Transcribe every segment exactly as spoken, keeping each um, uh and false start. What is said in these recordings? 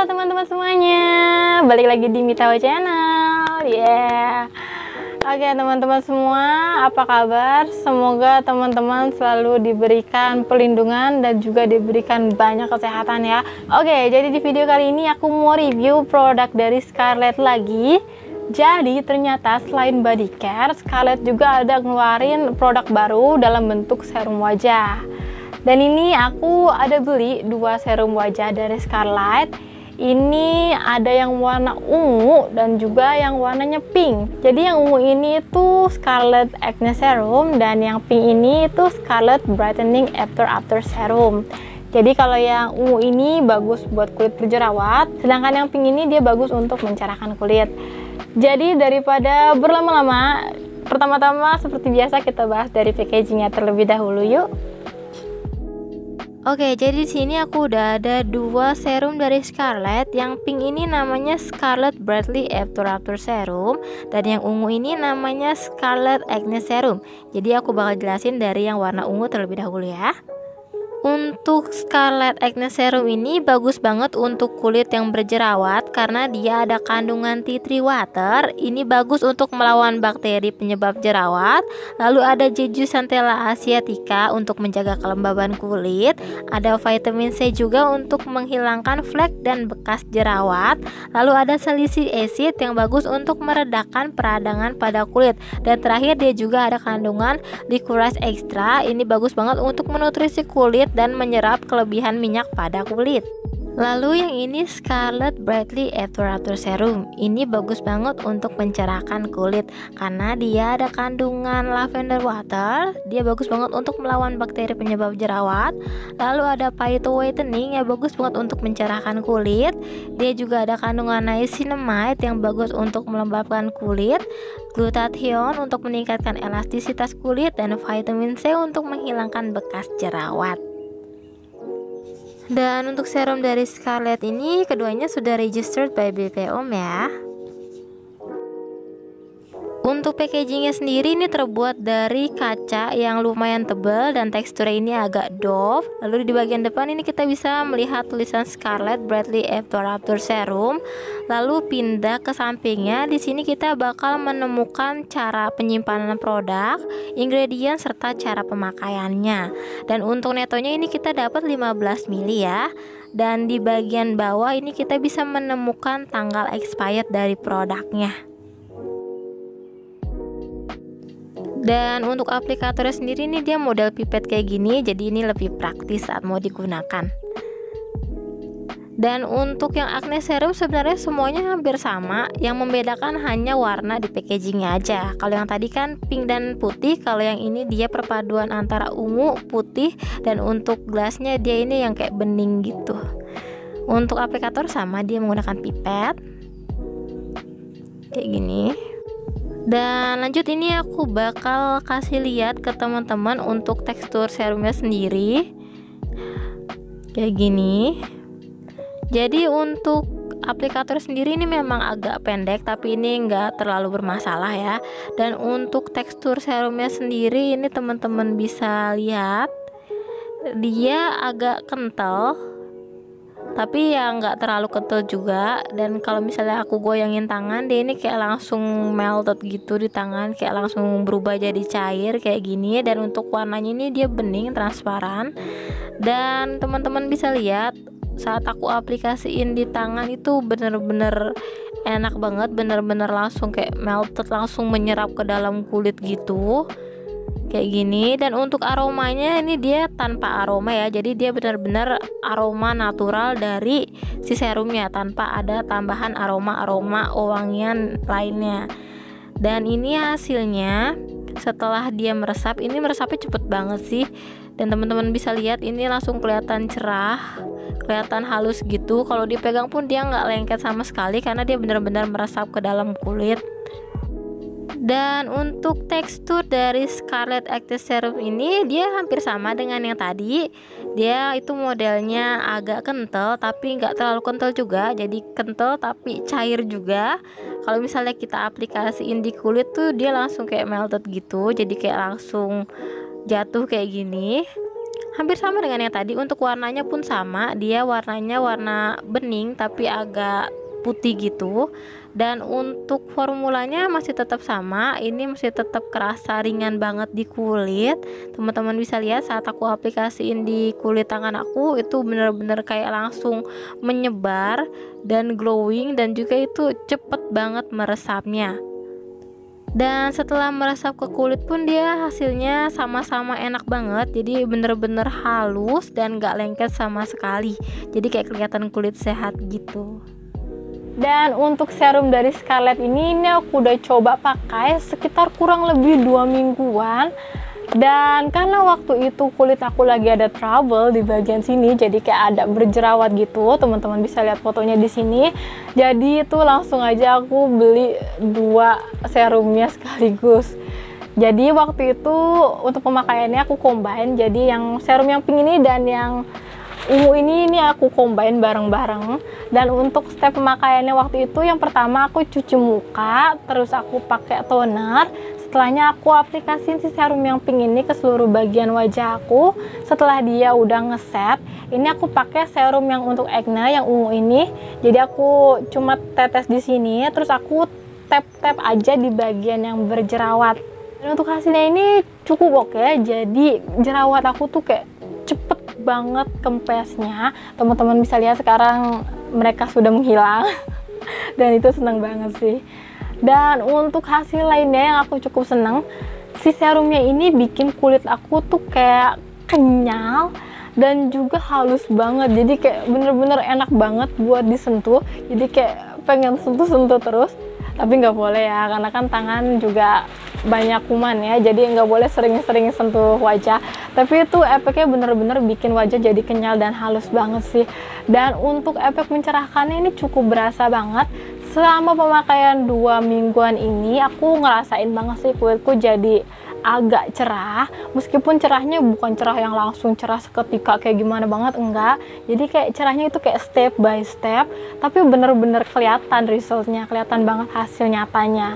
halo teman-teman semuanya, balik lagi di Mitao Channel, yeah. Oke teman-teman semua, apa kabar? Semoga teman-teman selalu diberikan perlindungan dan juga diberikan banyak kesehatan ya. Oke, jadi di video kali ini aku mau review produk dari Scarlett lagi. Jadi ternyata selain body care, Scarlett juga ada ngeluarin produk baru dalam bentuk serum wajah. Dan ini aku ada beli dua serum wajah dari Scarlett. Ini ada yang warna ungu dan juga yang warnanya pink. Jadi yang ungu ini itu Scarlett Acne Serum dan yang pink ini itu Scarlett Brightening After After Serum. Jadi kalau yang ungu ini bagus buat kulit berjerawat, sedangkan yang pink ini dia bagus untuk mencerahkan kulit. Jadi daripada berlama-lama, pertama-tama seperti biasa kita bahas dari packagingnya terlebih dahulu yuk. Oke, jadi di sini aku udah ada dua serum dari Scarlett. Yang pink ini namanya Scarlett Brightening After After Serum dan yang ungu ini namanya Scarlett Acne Serum. Jadi aku bakal jelasin dari yang warna ungu terlebih dahulu ya. Untuk Scarlett Acne Serum ini bagus banget untuk kulit yang berjerawat karena dia ada kandungan tea tree water. Ini bagus untuk melawan bakteri penyebab jerawat. Lalu ada jeju Centella Asiatica untuk menjaga kelembaban kulit. Ada vitamin C juga untuk menghilangkan flek dan bekas jerawat. Lalu ada salicylic acid yang bagus untuk meredakan peradangan pada kulit. Dan terakhir dia juga ada kandungan licorice extra. Ini bagus banget untuk menutrisi kulit dan menyerap kelebihan minyak pada kulit. Lalu yang ini Scarlett Brightening After After Serum. Ini bagus banget untuk mencerahkan kulit karena dia ada kandungan lavender water. Dia bagus banget untuk melawan bakteri penyebab jerawat. Lalu ada phyto whitening yang bagus banget untuk mencerahkan kulit. Dia juga ada kandungan niacinamide yang bagus untuk melembabkan kulit, glutathione untuk meningkatkan elastisitas kulit, dan vitamin C untuk menghilangkan bekas jerawat. Dan untuk serum dari Scarlett ini keduanya sudah registered by B P O M ya. Untuk packagingnya sendiri ini terbuat dari kaca yang lumayan tebal dan teksturnya ini agak doff. Lalu di bagian depan ini kita bisa melihat tulisan Scarlett Brightening After After Serum. Lalu pindah ke sampingnya, di sini kita bakal menemukan cara penyimpanan produk, ingredient serta cara pemakaiannya. Dan untuk netonya ini kita dapat lima belas mili ya. Dan di bagian bawah ini kita bisa menemukan tanggal expired dari produknya. Dan untuk aplikatornya sendiri ini dia model pipet kayak gini, jadi ini lebih praktis saat mau digunakan. Dan untuk yang acne serum sebenarnya semuanya hampir sama, yang membedakan hanya warna di packagingnya aja. Kalau yang tadi kan pink dan putih, kalau yang ini dia perpaduan antara ungu, putih, dan untuk gelasnya dia ini yang kayak bening gitu. Untuk aplikator sama, dia menggunakan pipet kayak gini. Dan lanjut ini aku bakal kasih lihat ke teman-teman untuk tekstur serumnya sendiri kayak gini. Jadi untuk aplikator sendiri ini memang agak pendek, tapi ini nggak terlalu bermasalah ya. Dan untuk tekstur serumnya sendiri ini teman-teman bisa lihat dia agak kental, tapi ya nggak terlalu kental juga. Dan kalau misalnya aku goyangin tangan, dia ini kayak langsung melted gitu di tangan, kayak langsung berubah jadi cair kayak gini. Dan untuk warnanya ini dia bening transparan. Dan teman-teman bisa lihat saat aku aplikasiin di tangan itu bener-bener enak banget, bener-bener langsung kayak melted, langsung menyerap ke dalam kulit gitu kayak gini. Dan untuk aromanya ini dia tanpa aroma ya, jadi dia benar-benar aroma natural dari si serumnya tanpa ada tambahan aroma-aroma wangian lainnya. Dan ini hasilnya setelah dia meresap, ini meresapnya cepet banget sih. Dan teman-teman bisa lihat ini langsung kelihatan cerah, kelihatan halus gitu. Kalau dipegang pun dia nggak lengket sama sekali karena dia benar-benar meresap ke dalam kulit. Dan untuk tekstur dari Scarlett Acne Serum ini dia hampir sama dengan yang tadi. Dia itu modelnya agak kental tapi nggak terlalu kental juga. Jadi kental tapi cair juga. Kalau misalnya kita aplikasiin di kulit tuh dia langsung kayak melted gitu. Jadi kayak langsung jatuh kayak gini. hampir sama dengan yang tadi. Untuk warnanya pun sama, dia warnanya warna bening tapi agak putih gitu. Dan untuk formulanya masih tetap sama, ini masih tetap kerasa ringan banget di kulit. Teman-teman bisa lihat saat aku aplikasiin di kulit tangan aku, itu bener-bener kayak langsung menyebar dan glowing, dan juga itu cepet banget meresapnya. Dan setelah meresap ke kulit pun dia hasilnya sama-sama enak banget. Jadi bener-bener halus dan gak lengket sama sekali. Jadi kayak kelihatan kulit sehat gitu. Dan untuk serum dari Scarlett ini, ini aku udah coba pakai sekitar kurang lebih dua mingguan. Dan karena waktu itu kulit aku lagi ada trouble di bagian sini, jadi kayak ada berjerawat gitu. Teman-teman bisa lihat fotonya di sini. Jadi itu langsung aja aku beli dua serumnya sekaligus. Jadi waktu itu untuk pemakaiannya aku combine. Jadi yang serum yang pink ini dan yang ungu ini ini aku combine bareng-bareng. Dan untuk step pemakaiannya waktu itu, yang pertama aku cuci muka, terus aku pakai toner. Setelahnya aku aplikasiin si serum yang pink ini ke seluruh bagian wajah aku. Setelah dia udah ngeset, ini aku pakai serum yang untuk acne yang ungu ini. Jadi aku cuma tetes di sini, terus aku tap-tap aja di bagian yang berjerawat. Dan untuk hasilnya ini cukup oke. Jadi jerawat aku tuh kayak cepet banget kempesnya. Teman-teman bisa lihat sekarang mereka sudah menghilang. Dan itu seneng banget sih. Dan untuk hasil lainnya yang aku cukup seneng, si serumnya ini bikin kulit aku tuh kayak kenyal dan juga halus banget. Jadi kayak bener-bener enak banget buat disentuh. Jadi kayak pengen sentuh-sentuh terus. Tapi nggak boleh ya, karena kan tangan juga banyak kuman ya. Jadi nggak boleh sering-sering sentuh wajah. Tapi itu efeknya bener-bener bikin wajah jadi kenyal dan halus banget sih. Dan untuk efek mencerahkannya ini cukup berasa banget. Selama pemakaian dua mingguan ini, aku ngerasain banget sih kulitku jadi agak cerah. Meskipun cerahnya bukan cerah yang langsung cerah seketika kayak gimana banget, enggak. Jadi kayak cerahnya itu kayak step by step, tapi bener-bener kelihatan resultnya, kelihatan banget hasil nyatanya.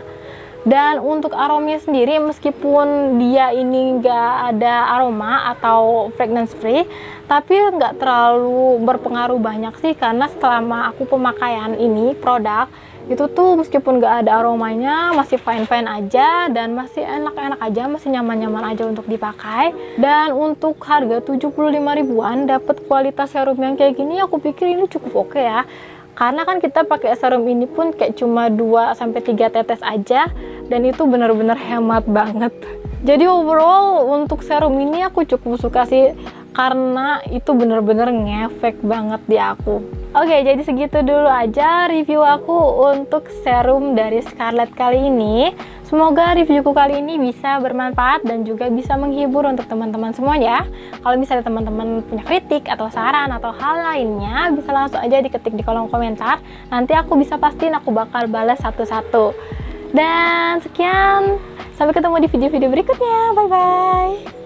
Dan untuk aromanya sendiri, meskipun dia ini nggak ada aroma atau fragrance free, tapi nggak terlalu berpengaruh banyak sih, karena selama aku pemakaian ini produk itu tuh meskipun nggak ada aromanya masih fine-fine aja dan masih enak-enak aja, masih nyaman-nyaman aja untuk dipakai. Dan untuk harga tujuh puluh lima ribuan dapat kualitas serum yang kayak gini, aku pikir ini cukup oke ya. Karena kan kita pakai serum ini pun kayak cuma dua sampai tiga tetes aja, dan itu bener-bener hemat banget. Jadi overall untuk serum ini aku cukup suka sih, karena itu bener-bener ngefek banget di aku. Oke, jadi segitu dulu aja review aku untuk serum dari Scarlett kali ini. Semoga reviewku kali ini bisa bermanfaat dan juga bisa menghibur untuk teman-teman semuanya. Kalau misalnya teman-teman punya kritik atau saran atau hal lainnya, bisa langsung aja diketik di kolom komentar. Nanti aku bisa pastiin aku bakal balas satu-satu. Dan sekian, sampai ketemu di video-video berikutnya. Bye-bye.